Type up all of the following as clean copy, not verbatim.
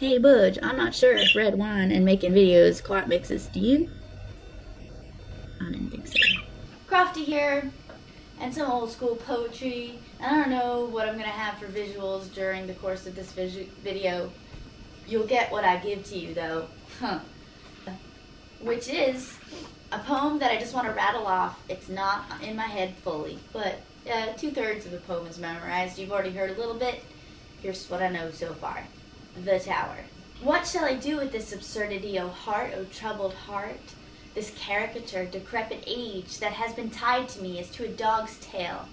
Hey, Budge, I'm not sure if red wine and making videos quite mixes. Do you? I didn't think so. Crofty here, and some old school poetry. I don't know what I'm going to have for visuals during the course of this video. You'll get what I give to you, though. Which is a poem that I just want to rattle off. It's not in my head fully, but two-thirds of the poem is memorized. You've already heard a little bit. Here's what I know so far. The Tower. What shall I do with this absurdity, O heart, O troubled heart? This caricature, decrepit age that has been tied to me as to a dog's tail.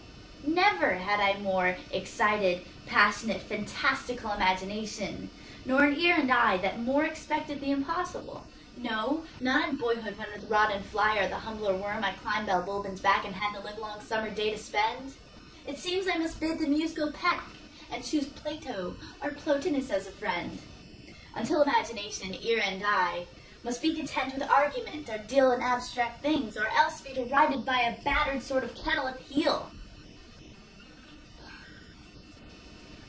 Never had I more excited, passionate, fantastical imagination, nor an ear and eye that more expected the impossible. No, not in boyhood when with rod and fly or the humbler worm I climbed Balbulbin's back and had the livelong summer day to spend. It seems I must bid the muse go pack and choose Plato or Plotinus as a friend. Until imagination, ear and eye, must be content with argument or deal in abstract things or else be derided by a battered sort of kettle at heel.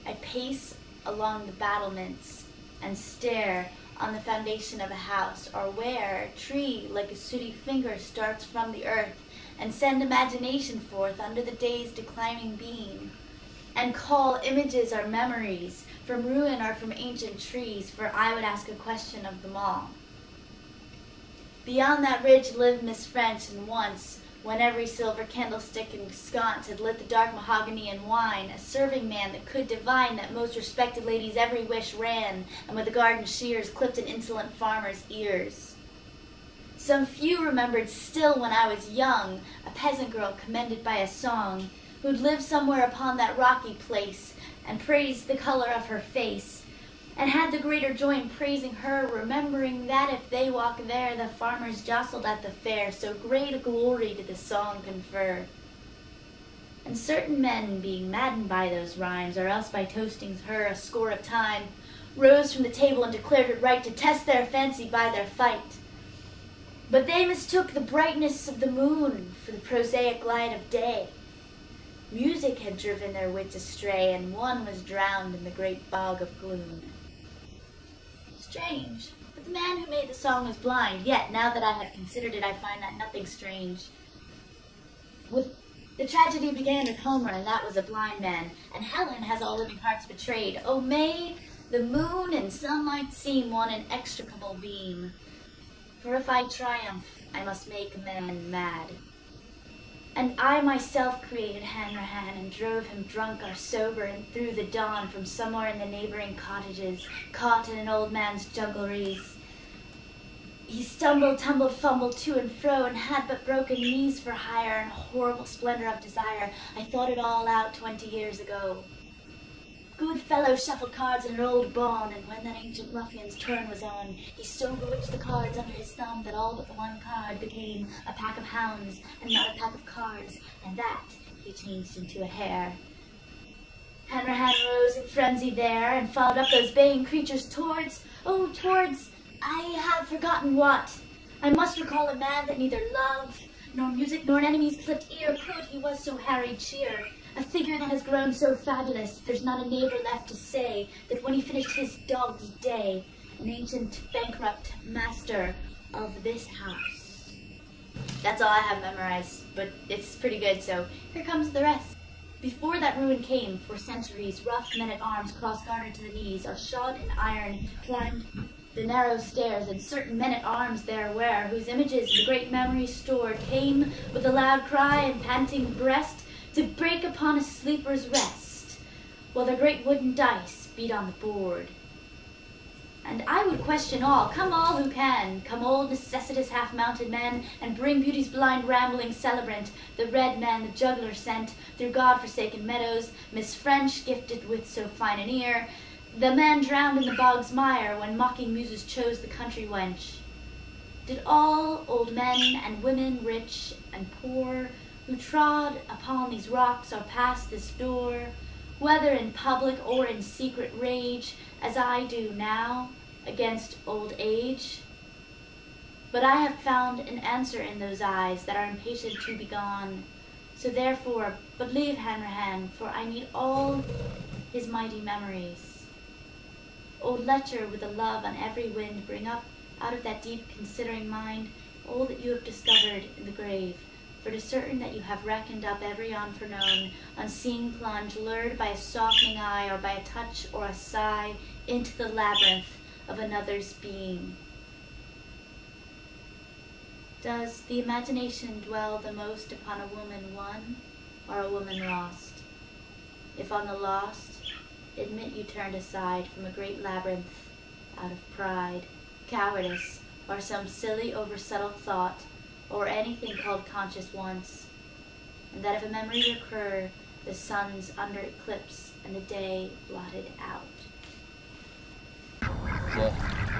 I pace along the battlements and stare on the foundation of a house, or where a tree like a sooty finger starts from the earth and send imagination forth under the day's declining beam, and call images or memories from ruin or from ancient trees, for I would ask a question of them all. Beyond that ridge lived Miss French, and once, when every silver candlestick and sconce had lit the dark mahogany and wine, a serving man that could divine that most respected lady's every wish ran, and with the garden shears clipped an insolent farmer's ears. Some few remembered still when I was young, a peasant girl commended by a song, who'd lived somewhere upon that rocky place, and praised the color of her face, and had the greater joy in praising her, remembering that if they walk there, the farmers jostled at the fair, so great a glory did the song confer. And certain men, being maddened by those rhymes, or else by toasting her a score of time, rose from the table and declared it right to test their fancy by their fight. But they mistook the brightness of the moon for the prosaic light of day. Music had driven their wits astray, and one was drowned in the great bog of gloom. Strange, but the man who made the song was blind, yet now that I have considered it, I find that nothing strange. The tragedy began with Homer, and that was a blind man, and Helen has all living hearts betrayed. Oh, may the moon and sunlight seem one inextricable beam, for if I triumph, I must make men mad. And I myself created Hanrahan and drove him drunk or sober and through the dawn from somewhere in the neighboring cottages, caught in an old man's juggleries. He stumbled, tumbled, fumbled to and fro and had but broken knees for hire and horrible splendor of desire. I thought it all out 20 years ago. Good fellow shuffled cards in an old bawn, and when that ancient ruffian's turn was on, he so bewitched the cards under his thumb that all but the one card became a pack of hounds, and not a pack of cards, and that he changed into a hare. Hanrahan rose in frenzy there, and followed up those baying creatures towards, I have forgotten what. I must recall a man that neither love, nor music, nor an enemy's clipped ear could, he was so harried cheer. A figure that has grown so fabulous, there's not a neighbor left to say that when he finished his dog's day, an ancient bankrupt master of this house. That's all I have memorized, but it's pretty good, so here comes the rest. Before that ruin came, for centuries, rough men-at-arms cross-gartered to the knees, or shod in iron, climbed the narrow stairs, and certain men-at-arms there were, whose images the great memory stored, came with a loud cry and panting breast, to break upon a sleeper's rest, while the great wooden dice beat on the board. And I would question all, come all who can, come old necessitous half-mounted men, and bring beauty's blind rambling celebrant, the red man the juggler sent, through God-forsaken meadows, Miss French gifted with so fine an ear, the man drowned in the bog's mire, when mocking muses chose the country wench. Did all old men and women, rich and poor, who trod upon these rocks or passed this door, whether in public or in secret rage, as I do now, against old age? But I have found an answer in those eyes that are impatient to be gone. So therefore, but leave Hanrahan, for I need all his mighty memories. Old lecher, with a love on every wind, bring up out of that deep considering mind all that you have discovered in the grave. For it is certain that you have reckoned up every unforeknown, unseeing plunge, lured by a softening eye or by a touch or a sigh into the labyrinth of another's being. Does the imagination dwell the most upon a woman won or a woman lost? If on the lost, admit you turned aside from a great labyrinth out of pride, cowardice, or some silly oversubtle thought, or anything called conscious once, and that if a memory recur, the sun's under eclipse and the day blotted out. Yeah.